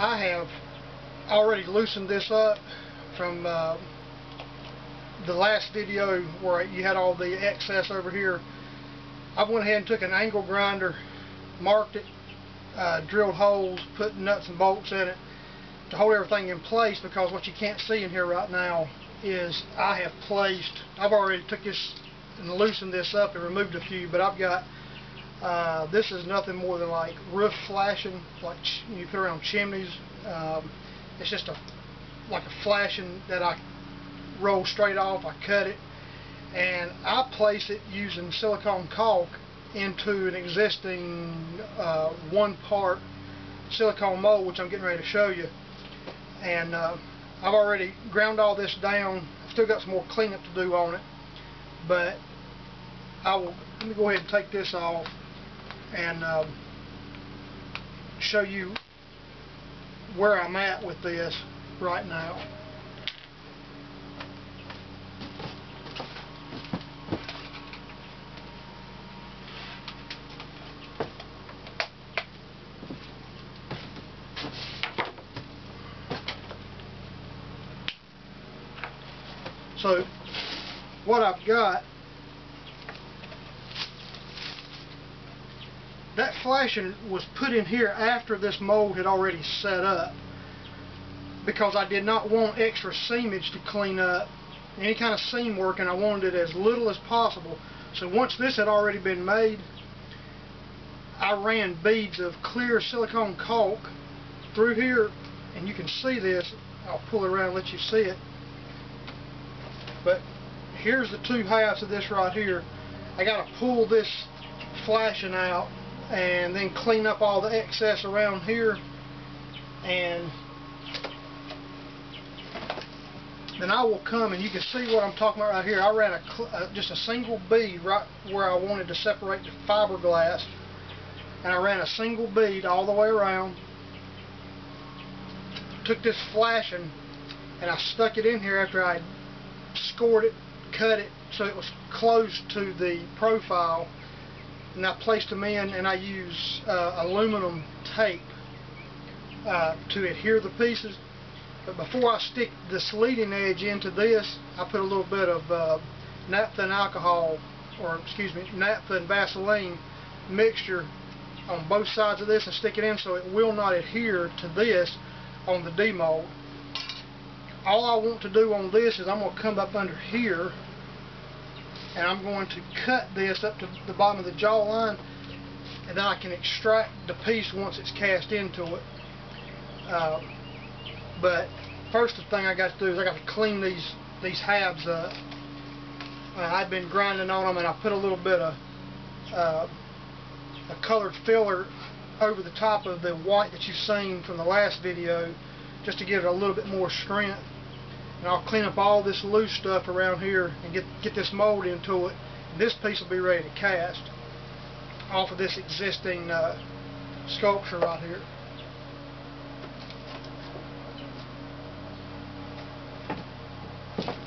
I have already loosened this up from the last video where you had all the excess over here. I went ahead and took an angle grinder, marked it, drilled holes, put nuts and bolts in it to hold everything in place, because what you can't see in here right now is I have placed, I've already took this and loosened this up and removed a few, but I've got, this is nothing more than like roof flashing, like you put around chimneys. It's just like a flashing that I roll straight off. I cut it and I place it using silicone caulk into an existing one part silicone mold, which I'm getting ready to show you. And I've already ground all this down. I've still got some more cleanup to do on it, but let me go ahead and take this off and show you where I'm at with this right now. So what I've got, that flashing was put in here after this mold had already set up, because I did not want extra seamage to clean up, any kind of seam work, and I wanted it as little as possible. So once this had already been made, I ran beads of clear silicone caulk through here, and you can see this. I'll pull it around and let you see it. But here's the two halves of this right here. I got to pull this flashing out and then clean up all the excess around here, and then I will come, and you can see what I'm talking about right here. I ran just a single bead right where I wanted to separate the fiberglass, and I ran a single bead all the way around, took this flashing and I stuck it in here after I scored it, cut it so it was close to the profile, and I placed them in, and I use aluminum tape to adhere the pieces. But before I stick this leading edge into this, I put a little bit of naphtha and alcohol, or excuse me, naphtha and Vaseline mixture on both sides of this and stick it in so it will not adhere to this on the demold. All I want to do on this is I'm going to come up under here and I'm going to cut this up to the bottom of the jawline, and then I can extract the piece once it's cast into it. But first, the thing I got to do is I got to clean these halves up. I've been grinding on them, and I put a little bit of a colored filler over the top of the white that you've seen from the last video, just to give it a little bit more strength. And I'll clean up all this loose stuff around here and get this mold into it, and this piece will be ready to cast off of this existing sculpture right here.